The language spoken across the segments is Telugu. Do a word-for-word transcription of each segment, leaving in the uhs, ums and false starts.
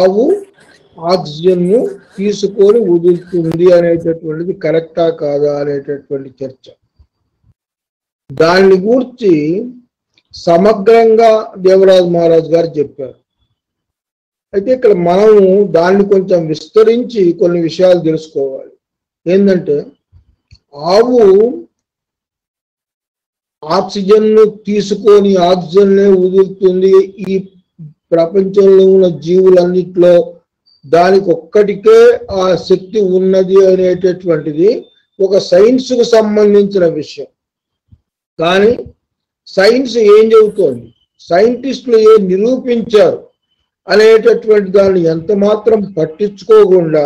ఆవు ఆక్సిజన్ను తీసుకొని వదులుతుంది అనేటటువంటిది కరెక్టా కాదా అనేటటువంటి చర్చ. దాన్ని గురించి సమగ్రంగా దేవరాజు మహారాజ్ గారు చెప్పారు. అయితే ఇక్కడ మనము దాన్ని కొంచెం విస్తరించి కొన్ని విషయాలు తెలుసుకోవాలి. ఏంటంటే ఆవు ఆక్సిజన్ను తీసుకొని ఆక్సిజన్నే వదులుతుంది. ఈ ప్రపంచంలో ఉన్న జీవులన్నిట్లో దానికి ఒక్కటికే ఆ శక్తి ఉన్నది అనేటటువంటిది ఒక సైన్స్కు సంబంధించిన విషయం. కానీ సైన్స్ ఏం చెబుతోంది, సైంటిస్టులు ఏం నిరూపించారు అనేటటువంటి దాన్ని ఎంత మాత్రం పట్టించుకోకుండా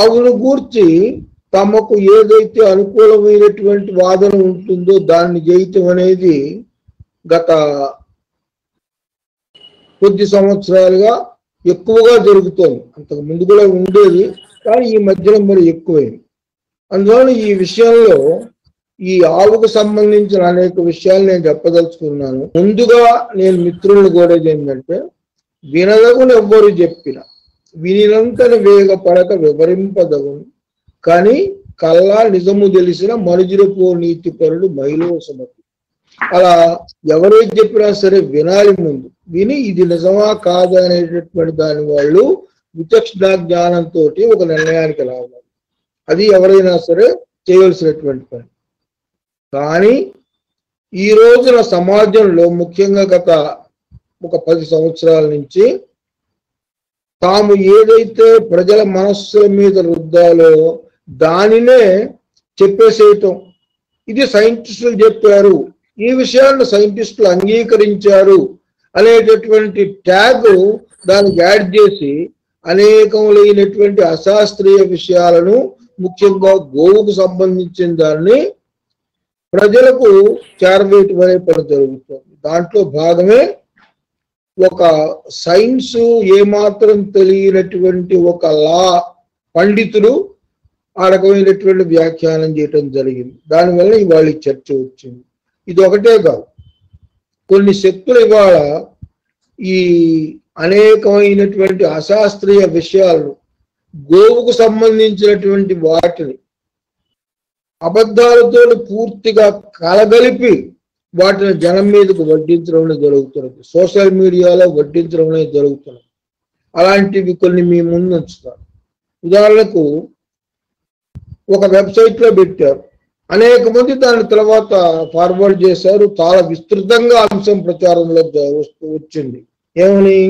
ఆవును గూర్చి తమకు ఏదైతే అనుకూలమైనటువంటి వాదన ఉంటుందో దాన్ని చేయటం అనేది గత కొద్ది సంవత్సరాలుగా ఎక్కువగా జరుగుతోంది. అంతకు ముందు కూడా ఉండేది, కానీ ఈ మధ్యలో మరి ఎక్కువైంది. అందువల్ల ఈ విషయంలో ఈ ఆవుకు సంబంధించిన అనేక విషయాలు నేను చెప్పదలుచుకున్నాను. ముందుగా నేను మిత్రులను కోరేది ఏంటంటే, వినదగును ఎవ్వరు చెప్పిన వినినంతని వేగపడక వివరింపదగును కానీ కల్లా నిజము తెలిసిన మనుజులపో నీతి పరుడు మహిళ సమతి. అలా ఎవరైతే చెప్పినా సరే వినాలి, ముందు విని ఇది నిజమా కాదా అనేటటువంటి దాని వాళ్ళు విచక్షణ జ్ఞానంతో ఒక నిర్ణయానికి రావాలి. అది ఎవరైనా సరే చేయవలసినటువంటి పని. కానీ ఈ రోజున సమాజంలో ముఖ్యంగా గత ఒక పది సంవత్సరాల నుంచి తాము ఏదైతే ప్రజల మనస్సుల మీద రుద్దాలో దానినే చెప్పేసేయటం. ఇది సైంటిస్టులు చెప్పారు, ఈ విషయాన్ని సైంటిస్టులు అంగీకరించారు అనేటటువంటి ట్యాగ్ దానికి యాడ్ చేసి అనేకములైనటువంటి అశాస్త్రీయ విషయాలను, ముఖ్యంగా గోవుకు సంబంధించిన దాన్ని ప్రజలకు చేరవేయటం అనే పని జరుగుతుంది. దాంట్లో భాగమే ఒక సైన్స్ ఏమాత్రం తెలియనటువంటి ఒక లా పండితులు ఆ రకమైనటువంటి వ్యాఖ్యానం చేయటం జరిగింది. దానివల్ల ఇవాళ చర్చ వచ్చింది. ఇది ఒకటే కాదు, కొన్ని శక్తులు ఇవాళ ఈ అనేకమైనటువంటి అశాస్త్రీయ విషయాలను, గోవుకు సంబంధించినటువంటి వాటిని అబద్ధాలతో పూర్తిగా కలగలిపి వాటిని జనం మీదకు వడ్డించడం జరుగుతున్నది, సోషల్ మీడియాలో వడ్డించడం జరుగుతున్నది. అలాంటివి కొన్ని మీ ముందు ఉంచుతారు. ఉదాహరణకు ఒక వెబ్సైట్లో పెట్టారు, అనేక మంది దాని తర్వాత ఫార్వర్డ్ చేశారు, చాలా విస్తృతంగా అంశం ప్రచారంలో వచ్చింది. ఏమని,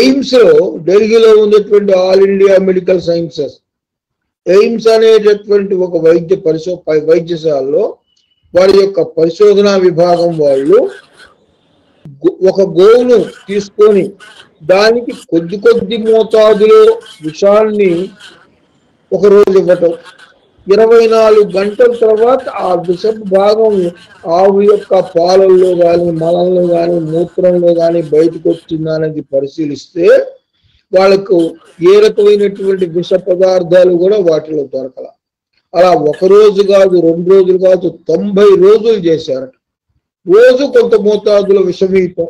ఎయిమ్స్ లో ఢిల్లీలో ఉన్నటువంటి All India Medical Sciences, AIIMS అనేటటువంటి ఒక వైద్య పరిశో వైద్యశాలలో వారి యొక్క పరిశోధనా విభాగం వాళ్ళు ఒక గోవును తీసుకొని దానికి కొద్ది కొద్ది మోతాదులో విషాన్ని ఒకరోజు ఇవ్వటం, ఇరవై నాలుగు గంటల తర్వాత ఆ విషపు భాగం ఆవు యొక్క పాలల్లో కానీ, మలంలో కానీ, మూత్రంలో కానీ బయటకు వచ్చిందా అనేది పరిశీలిస్తే వాళ్ళకు ఏ రకమైనటువంటి విష పదార్థాలు కూడా వాటిలో దొరకల. అలా ఒకరోజు కాదు, రెండు రోజులు కాదు, తొంభై రోజులు చేశారట. రోజు కొంత మోతాదులో విషమీయటం,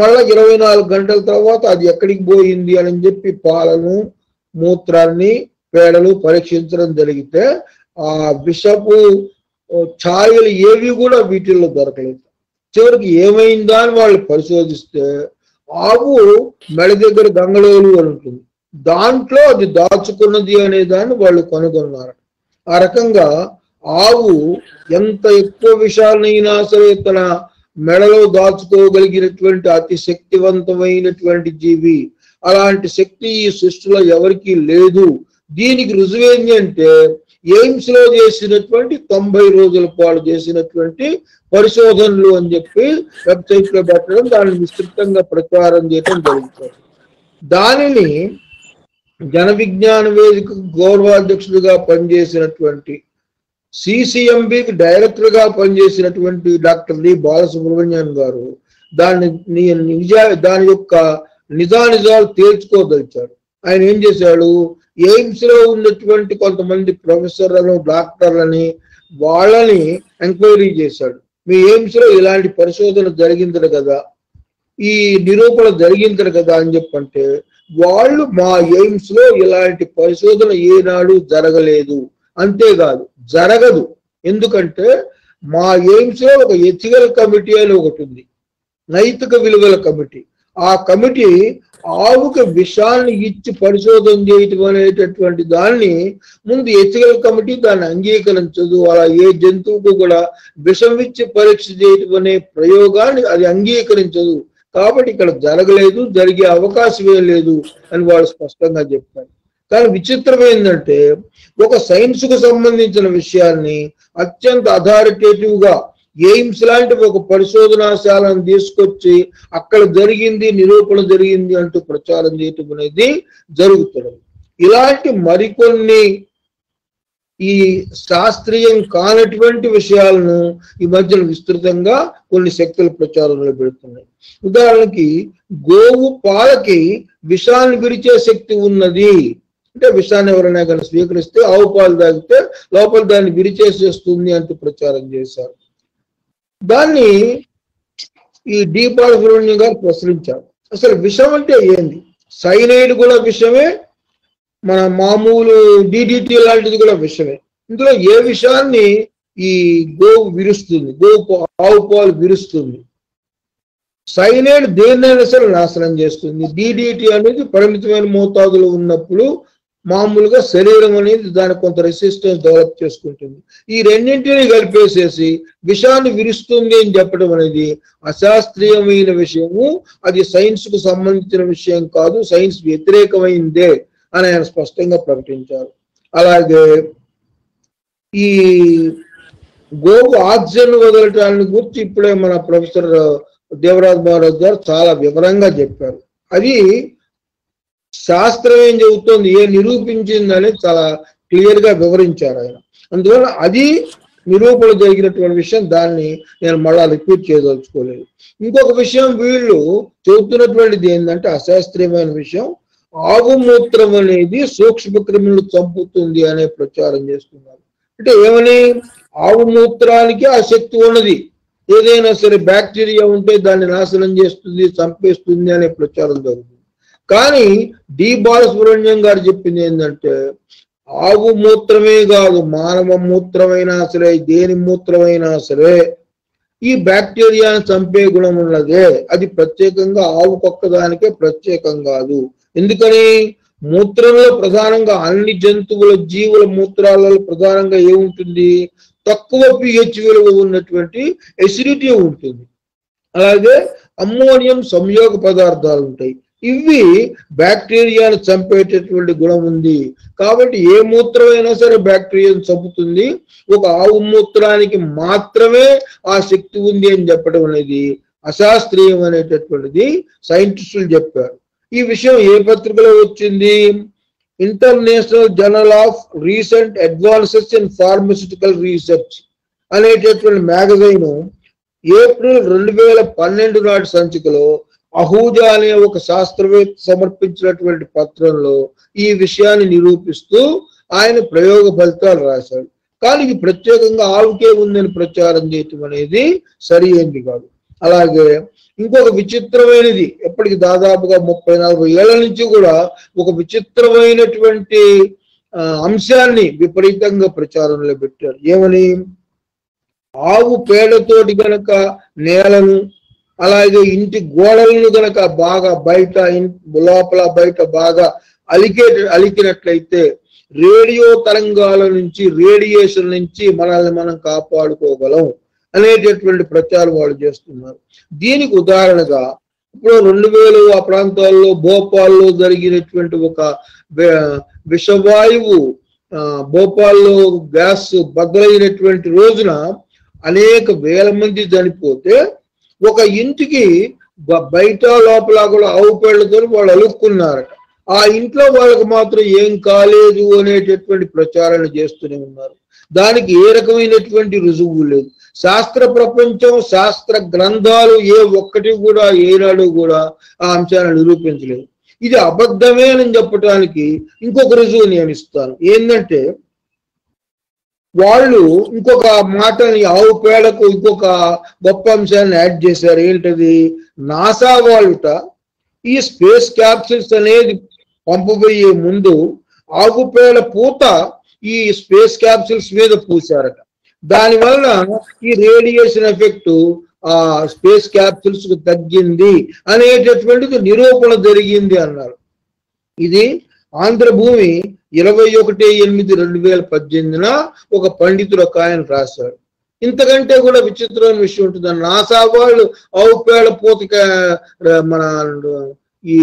మళ్ళీ ఇరవై నాలుగు గంటల తర్వాత అది ఎక్కడికి పోయింది అని చెప్పి పాలను, మూత్రాన్ని, పేడలు పరీక్షించడం జరిగితే ఆ విషపు ఛాయలు ఏవి కూడా వీటిల్లో దొరకలేదు. చివరికి ఏమైందా అని వాళ్ళు పరిశోధిస్తే ఆవు మెడ దగ్గర గంగళోలు అని ఉంటుంది, దాంట్లో అది దాచుకున్నది అనే దాన్ని వాళ్ళు కనుగొన్నారు. ఆ రకంగా ఆవు ఎంత ఎక్కువ విషయాన్నైనా సరే తన మెడలో దాచుకోగలిగినటువంటి అతి శక్తివంతమైనటువంటి జీవి. అలాంటి శక్తి ఈ సృష్టిలో ఎవరికీ లేదు. దీనికి రుజువేంటి అంటే, ఎయిమ్స్ లో చేసినటువంటి తొంభై రోజుల పాటు చేసినటువంటి పరిశోధనలు అని చెప్పి వెబ్సైట్ లో పెట్టడం, దాన్ని విస్తృతంగా ప్రచారం చేయడం జరుగుతుంది. దానిని జన విజ్ఞాన వేదిక గౌరవ అధ్యక్షుడిగా పనిచేసినటువంటి, సిసిఎంబికి డైరెక్టర్ గా పనిచేసినటువంటి డాక్టర్ డి బాలసుబ్రహ్మణ్యం గారు దాన్ని నిజా దాని యొక్క నిజానిజాలు తేల్చుకోదలిచాడు. ఆయన ఏం చేశాడు, ఎయిమ్స్ లో ఉన్నటువంటి కొంతమంది ప్రొఫెసర్లను, డాక్టర్లని, వాళ్ళని ఎంక్వైరీ చేశాడు. మీ ఎయిమ్స్ లో ఇలాంటి పరిశోధన జరిగింది కదా, ee nirupana jarigindar kada ani cheppante vallu ma aims lo elanti parishodhana ee naadu jaragaledu ante gaadu jaragadu endukante ma aims lo oka ethical committee ani okati undi naithika viluvala committee aa committee ఆవుకు విషయాన్ని ఇచ్చి పరిశోధన చేయటం అనేటటువంటి దాన్ని ముందు ఎథికల్ కమిటీ దాన్ని అంగీకరించదు. అలా ఏ జంతువుకు కూడా విషం ఇచ్చి పరీక్ష చేయటం అనే ప్రయోగాన్ని అది అంగీకరించదు. కాబట్టి ఇక్కడ జరగలేదు, జరిగే అవకాశమే లేదు అని వాళ్ళు స్పష్టంగా చెప్తారు. కానీ విచిత్రం ఏంటంటే ఒక సైన్స్కు సంబంధించిన విషయాన్ని అత్యంత అథారిటేటివ్గా ఎయిమ్స్ లాంటి ఒక పరిశోధనాశాలను తీసుకొచ్చి అక్కడ జరిగింది, నిరూపణ జరిగింది అంటూ ప్రచారం చేయటం అనేది జరుగుతుంది. ఇలాంటి మరికొన్ని ఈ శాస్త్రీయం కానటువంటి విషయాలను ఈ మధ్యన విస్తృతంగా కొన్ని శక్తులు ప్రచారంలో పెడుతున్నాయి. ఉదాహరణకి గోవు పాలకి విషాన్ని విరిచే శక్తి ఉన్నది అంటే విషాన్ని ఎవరైనా కానీ స్వీకరిస్తే ఆవు పాలు తాగితే లోపల దాన్ని విరిచేసేస్తుంది అంటూ ప్రచారం చేశారు. దాన్ని ఈ డి బాలసుబ్రహ్మణ్యం గారు ప్రశ్నించారు. అసలు విషం అంటే ఏంది? సైనైడ్ కూడా విషమే, మన మామూలు డిడిటీ లాంటిది కూడా విషమే. ఇందులో ఏ విషయాన్ని ఈ గోవు విరుస్తుంది, గోవు ఆవు పాలు విరుస్తుంది? సైనైడ్ దేన్నైనా సరే నాశనం చేస్తుంది. డిడిటీ అనేది పరిమితమైన మోతాదులు ఉన్నప్పుడు మామూలుగా శరీరం అనేది దాని కొంత రెసిస్టెన్స్ డెవలప్ చేసుకుంటుంది. ఈ రెండింటిని కలిపేసేసి విషాన్ని విరుస్తుంది అని చెప్పడం అనేది అశాస్త్రీయమైన విషయము. అది సైన్స్కు సంబంధించిన విషయం కాదు, సైన్స్ వ్యతిరేకమైందే అని ఆయన స్పష్టంగా ప్రకటించారు. అలాగే ఈ గోవు ఆక్సిజన్ వదలటాన్ని గురించి ఇప్పుడే మన ప్రొఫెసర్ దేవరాజ్ మహారాజ్ గారు చాలా వివరంగా చెప్పారు. అది శాస్త్రం ఏం చెబుతోంది, ఏ నిరూపించిందని చాలా క్లియర్ గా వివరించారు ఆయన. అందువల్ల అది నిరూపణ జరిగినటువంటి విషయం, దాన్ని నేను మళ్ళా రిపీట్ చేయదలుచుకోలేదు. ఇంకొక విషయం వీళ్ళు చెబుతున్నటువంటిది ఏంటంటే అశాస్త్రీయమైన విషయం, ఆవు మూత్రం అనేది సూక్ష్మ క్రిములు చంపుతుంది అనే ప్రచారం చేస్తున్నారు. అంటే ఏమని, ఆవు మూత్రానికి ఆ శక్తి ఉన్నది, ఏదైనా సరే బ్యాక్టీరియా ఉంటే దాన్ని నాశనం చేస్తుంది, చంపేస్తుంది అనే ప్రచారం జరుగుతుంది. కానీ డి బాలసుబ్రహ్మణ్యం గారు చెప్పింది ఏంటంటే ఆవు మూత్రమే కాదు, మానవ మూత్రమైనా సరే, దేని మూత్రమైనా సరే ఈ బ్యాక్టీరియాను చంపే గుణం ఉన్నదే. అది ప్రత్యేకంగా ఆవు పక్కదానికే ప్రత్యేకం కాదు. ఎందుకని మూత్రంలో ప్రధానంగా అన్ని జంతువుల జీవుల మూత్రాలలో ప్రధానంగా ఏముంటుంది, తక్కువ పిహెచ్ విలువ ఉన్నటువంటి ఎసిడిటీ ఉంటుంది. అలాగే అమ్మోనియం సంయోగ పదార్థాలు ఉంటాయి. ఇవి బ్యాక్టీరియాను చంపేటటువంటి గుణం ఉంది. కాబట్టి ఏ మూత్రమైనా సరే బ్యాక్టీరియాను చంపుతుంది. ఒక ఆవు మూత్రానికి మాత్రమే ఆ శక్తి ఉంది అని చెప్పడం అనేది అశాస్త్రీయం అనేటటువంటిది సైంటిస్టులు చెప్పారు. ఈ విషయం ఏ పత్రికలో వచ్చింది? International Journal of Recent Advances in Pharmaceutical Research అనేటటువంటి మ్యాగజైన్ ఏప్రిల్ రెండు వేల పన్నెండు నాటి సంచికలో అహూజా అనే ఒక శాస్త్రవేత్త సమర్పించినటువంటి పత్రంలో ఈ విషయాన్ని నిరూపిస్తూ ఆయన ప్రయోగ ఫలితాలు రాశాడు. కానీ ఇది ప్రత్యేకంగా ఆవుకే ఉందని ప్రచారం చేయటం అనేది సరి అయింది కాదు. అలాగే ఇంకొక విచిత్రమైనది, ఎప్పటికి దాదాపుగా ముప్పై నలభై ఏళ్ల నుంచి కూడా ఒక విచిత్రమైనటువంటి అంశాన్ని విపరీతంగా ప్రచారంలో పెట్టారు. ఏమని, ఆవు పేడతోటి గనక నేలను అలాగే ఇంటి గోడలను గనక బాగా బయట లోపల బయట బాగా అలికే అలికినట్లయితే రేడియో తరంగాల నుంచి, రేడియేషన్ నుంచి మనల్ని మనం కాపాడుకోగలం అనేటటువంటి ప్రచారం వాళ్ళు చేస్తున్నారు. దీనికి ఉదాహరణగా ఇప్పుడు రెండు వేలు ఆ ప్రాంతాల్లో భోపాల్లో జరిగినటువంటి ఒక విషవాయువు భోపాల్లో గ్యాస్ బద్దలైనటువంటి రోజున అనేక వేల మంది చనిపోతే ఒక ఇంటికి బయట లోపల కూడా ఆవు పేడతో వాళ్ళు అలుక్కున్నారట. ఆ ఇంట్లో వాళ్ళకు మాత్రం ఏం కాలేదు అనేటటువంటి ప్రచారాలు చేస్తూనే ఉన్నారు. దానికి ఏ రకమైనటువంటి రుజువు లేదు. శాస్త్ర ప్రపంచం, శాస్త్ర గ్రంథాలు ఏ ఒక్కటి కూడా ఏనాడు కూడా ఆ అంశాన్ని నిరూపించలేదు. ఇది అబద్ధమే అని చెప్పడానికి ఇంకొక రుజువు నేను ఇస్తాను. ఏంటంటే వాళ్ళు ఇంకొక మాటని ఆవు పేడకు ఇంకొక గొప్ప అంశాన్ని యాడ్ చేశారు. ఏంటది? నాసా వాళ్ళుట ఈ స్పేస్ క్యాప్సిల్స్ అనేది పంపబోయే ముందు ఆవు పేడ పూత ఈ స్పేస్ క్యాప్సిల్స్ మీద పూశారట. దానివల్ల ఈ రేడియేషన్ ఎఫెక్ట్ ఆ స్పేస్ క్యాప్సిల్స్ కు తగ్గింది అనేటటువంటిది నిరూపణ జరిగింది అన్నారు. ఇది ఆంధ్రభూమి ఇరవై ఒకటి ఎనిమిది రెండు వేల పద్దెనిమిదిన ఒక పండితుడు ఒక ఆయన రాశాడు. ఇంతకంటే కూడా విచిత్రమైన విషయం ఉంటుంది. నాసా వాళ్ళు ఆవు పేడ పూతక మన ఈ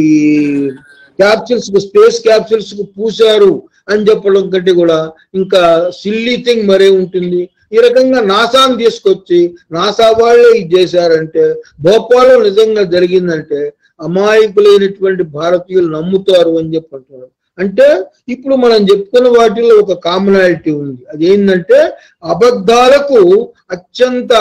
క్యాప్సిల్స్ కు స్పేస్ క్యాప్సిల్స్ కు పూశారు అని చెప్పడం కంటే కూడా ఇంకా సిల్లీ థింగ్ మరే ఉంటుంది. ఈ రకంగా నాసాను తీసుకొచ్చి నాసా వాళ్ళే ఇది చేశారంటే, భోపాల్లో నిజంగా జరిగిందంటే అమాయకులైనటువంటి భారతీయులు నమ్ముతారు అని చెప్పి అంటున్నారు. అంటే ఇప్పుడు మనం చెప్పుకున్న వాటిలో ఒక కామనాలిటీ ఉంది. అదేంటంటే అబద్ధాలకు అత్యంత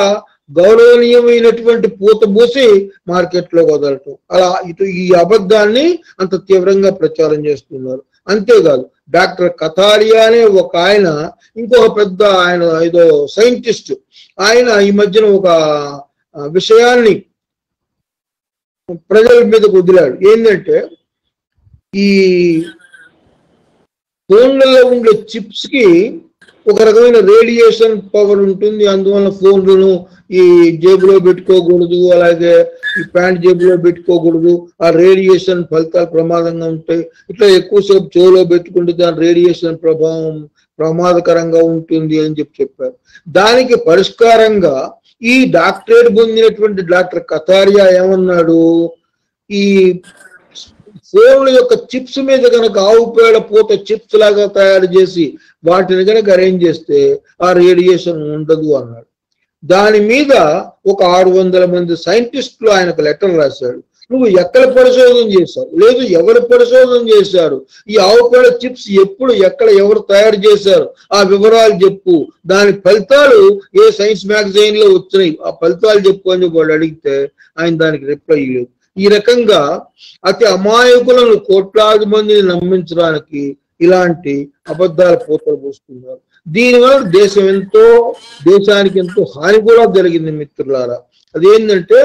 గౌరవనీయమైనటువంటి పూత పూసి మార్కెట్లోకి వదలటం. అలా ఇటు ఈ అబద్ధాన్ని అంత తీవ్రంగా ప్రచారం చేస్తున్నారు. అంతేకాదు డాక్టర్ కథారియా అనే ఒక ఆయన, ఇంకొక పెద్ద ఆయన ఏదో సైంటిస్ట్, ఆయన ఈ మధ్యన ఒక విషయాన్ని ప్రజల మీద వదిలాడు. ఏంటంటే ఈ ఫోన్లలో ఉండే చిప్స్ కి ఒక రకమైన రేడియేషన్ పవర్ ఉంటుంది, అందువల్ల ఫోన్లను ఈ జేబులో పెట్టుకోకూడదు, అలాగే ఈ ప్యాంట్ జేబులో పెట్టుకోకూడదు, ఆ రేడియేషన్ ఫలితాలు ప్రమాదంగా ఉంటాయి, ఇట్లా ఎక్కువసేపు చెవులో పెట్టుకుంటే దాని రేడియేషన్ ప్రభావం ప్రమాదకరంగా ఉంటుంది అని చెప్పి చెప్పారు. దానికి పరిష్కారంగా ఈ డాక్టరేట్ పొందినటువంటి డాక్టర్ కథారియా ఏమన్నాడు, ఈ ఫోన్ల యొక్క చిప్స్ మీద కనుక ఆవు పేడ పూత చిప్స్ లాగా తయారు చేసి వాటిని కనుక అరేంజ్ చేస్తే ఆ రేడియేషన్ ఉండదు అన్నాడు. దాని మీద ఒక ఆరు వందల మంది సైంటిస్టులు ఆయనకు లెటర్ రాశాడు. నువ్వు ఎక్కడ పరిశోధన చేశావు, లేదు ఎవరు పరిశోధన చేశారు, ఈ ఆవు పేడ చిప్స్ ఎప్పుడు ఎక్కడ ఎవరు తయారు చేశారు, ఆ వివరాలు చెప్పు, దాని ఫలితాలు ఏ సైన్స్ మ్యాగజైన్ లో వచ్చినాయి ఆ ఫలితాలు చెప్పు అని వాళ్ళు అడిగితే ఆయన దానికి రిప్లై ఇవ్వలేదు. ఈ రకంగా అతి అమాయకులను కోట్లాది మందిని నమ్మించడానికి ఇలాంటి అబద్ధాల పూతలు పోస్తున్నారు. దీనివల్ల దేశం ఎంతో దేశానికి ఎంతో హాని కూడా జరిగింది మిత్రులారా. అదేంటంటే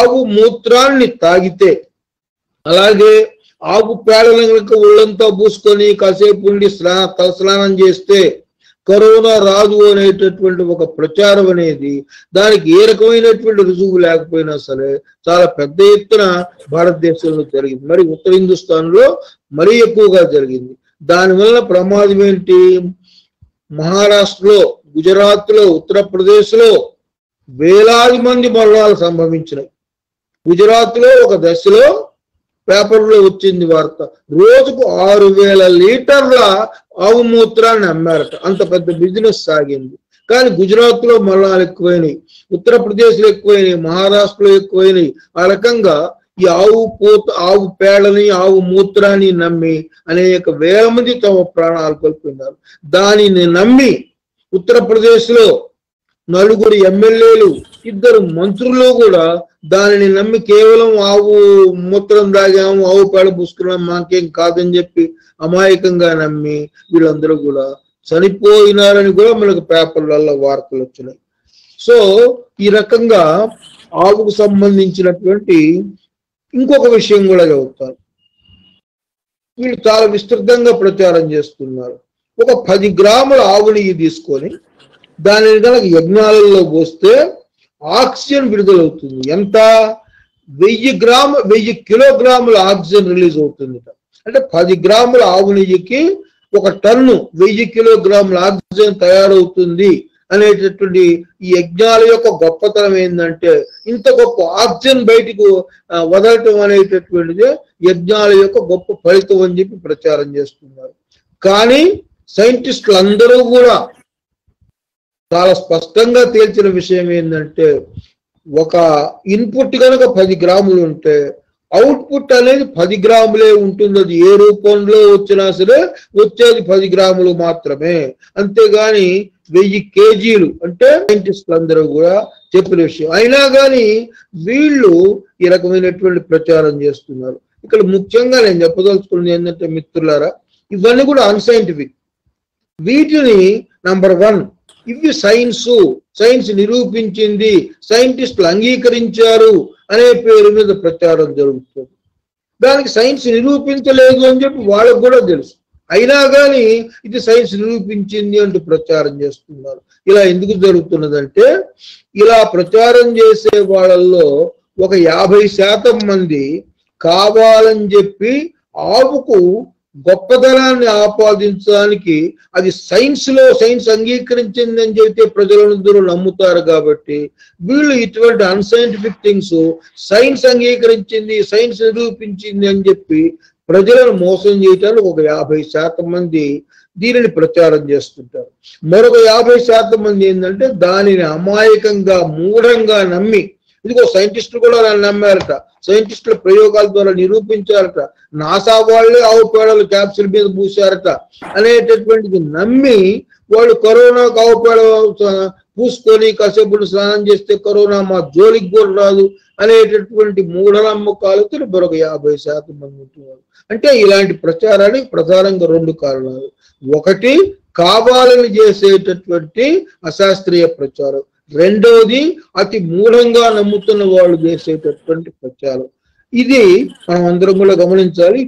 ఆవు మూత్రాన్ని తాగితే, అలాగే ఆవు పేడలకు ఒళ్ళంతా పూసుకొని కాసేపు ఉండి స్నా తలస్నానం చేస్తే కరోనా రాదు అనేటటువంటి ఒక ప్రచారం అనేది దానికి ఏ రకమైనటువంటి రుజువు లేకపోయినా సరే చాలా పెద్ద ఎత్తున భారతదేశంలో జరిగింది. మరి ఉత్తర హిందుస్థాన్లో మరీ ఎక్కువగా జరిగింది. దానివల్ల ప్రమాదం ఏంటి? మహారాష్ట్రలో, గుజరాత్లో, ఉత్తరప్రదేశ్లో వేలాది మంది మరణాలు సంభవించినాయి. గుజరాత్లో ఒక దశలో పేపర్లో వచ్చింది వార్త, రోజుకు ఆరు వేల లీటర్ల ఆవు మూత్రాన్ని అమ్మారట. అంత పెద్ద బిజినెస్ సాగింది. కానీ గుజరాత్ లో మరణాలు ఎక్కువైనాయి, ఉత్తరప్రదేశ్లో ఎక్కువైనాయి, మహారాష్ట్రలో ఎక్కువైనాయి. ఆ రకంగా ఈ ఆవు పూత ఆవు పేడని ఆవు మూత్రాన్ని నమ్మి అనేక వేల మంది తమ ప్రాణాలు కోల్పోయినారు. దానిని నమ్మి ఉత్తరప్రదేశ్ లో నలుగురు ఎమ్మెల్యేలు, ఇద్దరు మంత్రులు కూడా దానిని నమ్మి కేవలం ఆవు మూత్రం తాగాము, ఆవు పేడ పూసుకున్నాం, మాకేం కాదని చెప్పి అమాయకంగా నమ్మి వీళ్ళందరూ కూడా చనిపోయినారని కూడా మనకు పేపర్లలో వార్తలు వచ్చినాయి. సో ఈ రకంగా ఆవుకు సంబంధించినటువంటి ఇంకొక విషయం కూడా చెబుతారు. వీళ్ళు చాలా విస్తృతంగా ప్రచారం చేస్తున్నారు. ఒక పది గ్రాముల ఆవు నెయ్యి తీసుకొని దానిని కనుక యజ్ఞాలలో పోస్తే ఆక్సిజన్ విడుదలవుతుంది. ఎంత? వెయ్యి గ్రాము వెయ్యి కిలోగ్రాముల ఆక్సిజన్ రిలీజ్ అవుతుంది. అంటే పది గ్రాముల ఆవు నెయ్యికి ఒక టన్ను వెయ్యి కిలోగ్రాముల ఆక్సిజన్ తయారవుతుంది అనేటటువంటి ఈ యజ్ఞాల యొక్క గొప్పతనం ఏంటంటే ఇంత గొప్ప ఆక్సిజన్ బయటకు వదలటం అనేటటువంటిది యజ్ఞాల యొక్క గొప్ప ఫలితం అని చెప్పి ప్రచారం చేస్తున్నారు. కానీ సైంటిస్టులు అందరూ కూడా చాలా స్పష్టంగా తేల్చిన విషయం ఏంటంటే ఒక ఇన్పుట్ కనుక పది గ్రాములు ఉంటే అవుట్పుట్ అనేది పది గ్రాములే ఉంటుంది. అది ఏ రూపంలో వచ్చినా సరే వచ్చేది పది గ్రాములు మాత్రమే. అంతేగాని వెయ్యి కేజీలు అంటే సైంటిస్టులు అందరూ కూడా చెప్పిన విషయం. అయినా కానీ వీళ్ళు ఈ రకమైనటువంటి ప్రచారం చేస్తున్నారు. ఇక్కడ ముఖ్యంగా నేను చెప్పదలుచుకున్నది ఏంటంటే మిత్రులారా, ఇవన్నీ కూడా అన్సైంటిఫిక్. వీటిని నంబర్ వన్ ఇవి సైన్స్ సైన్స్ నిరూపించింది, సైంటిస్టులు అంగీకరించారు అనే పేరు మీద ప్రచారం జరుగుతుంది. దానికి సైన్స్ నిరూపించలేదు అని చెప్పి వాళ్ళకు కూడా తెలుసు, అయినా కానీ ఇది సైన్స్ నిరూపించింది అంటూ ప్రచారం చేస్తున్నారు. ఇలా ఎందుకు జరుగుతున్నదంటే ఇలా ప్రచారం చేసే వాళ్ళల్లో ఒక యాభై శాతం మంది కావాలని చెప్పి ఆవుకు గొప్పతనాన్ని ఆపాదించడానికి అది సైన్స్ లో సైన్స్ అంగీకరించింది అని చెబితే ప్రజలందరూ నమ్ముతారు కాబట్టి వీళ్ళు ఇటువంటి అన్సైంటిఫిక్ థింగ్స్ సైన్స్ అంగీకరించింది సైన్స్ నిరూపించింది అని చెప్పి ప్రజలను మోసం చేయటానికి ఒక యాభై శాతం మంది దీనిని ప్రచారం చేస్తుంటారు. మరొక యాభై శాతం మంది ఏంటంటే దానిని అమాయకంగా మూఢంగా నమ్మి ఇదిగో సైంటిస్టులు కూడా నన్ను నమ్మారట, సైంటిస్టుల ప్రయోగాల ద్వారా నిరూపించారట, నాసా వాళ్ళే ఆవు పేడలు క్యాప్సిల్ మీద పూసారట అనేటటువంటిది నమ్మి వాళ్ళు కరోనాకు ఆవు పేడ పూసుకొని కాసేపు స్నానం చేస్తే కరోనా మా జోలికి కూడా రాదు అనేటటువంటి మూఢనమ్మకాలతో మరొక యాభై శాతం మంది ఉంటున్నారు. అంటే ఇలాంటి ప్రచారానికి ప్రధానంగా రెండు కారణాలు, ఒకటి కావాలని చేసేటటువంటి అశాస్త్రీయ ప్రచారం, రెండవది అతి మూఢంగా నమ్ముతున్న వాళ్ళు చేసేటటువంటి ప్రచారం. ఇది మనం అందరం కూడా గమనించాలి.